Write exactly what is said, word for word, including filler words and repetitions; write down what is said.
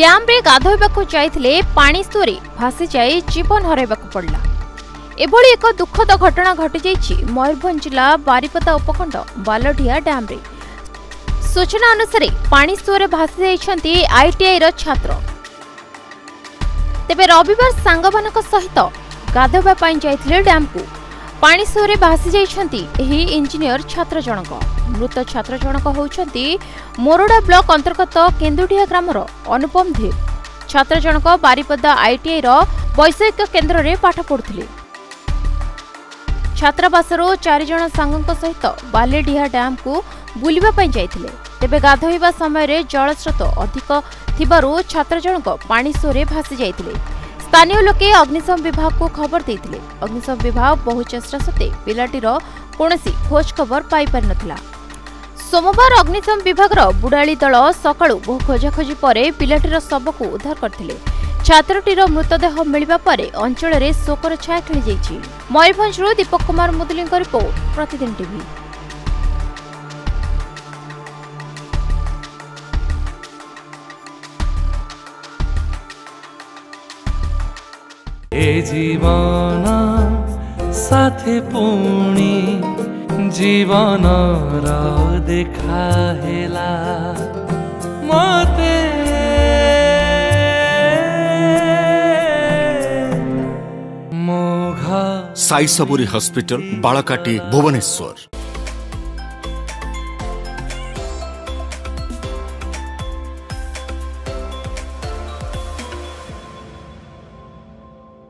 Dam रे गाधोइबाकु जाइथिले पानी स्तोरी भासी जाई जीवन हराइबाकु पड़ला। एभली एक दुखद घटना घटी जाइछि मयूरभंज जिला बारीपदा उपखंड बालोढिया डैम रे। सूचना अनुसार पानी स्तोरे भासी जाइछन्ति आईटीआई रो छात्र। तेबे रविवार सांगमानक सहित गाधोइबा पई जाइथिले डैम को पानी स्तोरे भासी जाइछन्ति एही इंजीनियर छात्र जनक। मृत छात्र जनक होउछन्ति मोरोड़ा ब्लॉक अंतर्गत केन्दुडिया ग्रामर अनुपम धीर। छात्र जनक बारीपदा आईटीआई रो वैषयिक केन्द्र रे पाठ पढ़ुथिले। छात्रावासरो चारि जण सांगक सहित बालेडीहा डैम को बुलिबा पई जाइथिले। तेबे गाधोइबा समय रे जलस्रोत अधिक थिबारु छात्र जनक पानी सोरे भासी जाइथिले। स्थानीय लोके अग्निशम विभाग को खबर देइथिले। अग्निशम विभाग बहु चेष्टा सते पिलाटीर कोनोसी खोज खबर पाई पारि नथिला। सोमवार अग्निशम विभाग बुढ़ाली दल सकाळु बहु खोजाखोजी पर पिलाटीर शव को उद्धार करथिले। छात्रटीर मृतदेह मिलिबा पर अंचल में शोकर छाया खेली जाइछि। मयूरभंज रु दीपक कुमार मुदलिंकर रिपोर्ट प्रतिदिन टीवी। ए जीवन साथे पुणी जीवन देखा हेला मते मोघा साई सबुरी हॉस्पिटल बाड़ाकाटी भुवनेश्वर।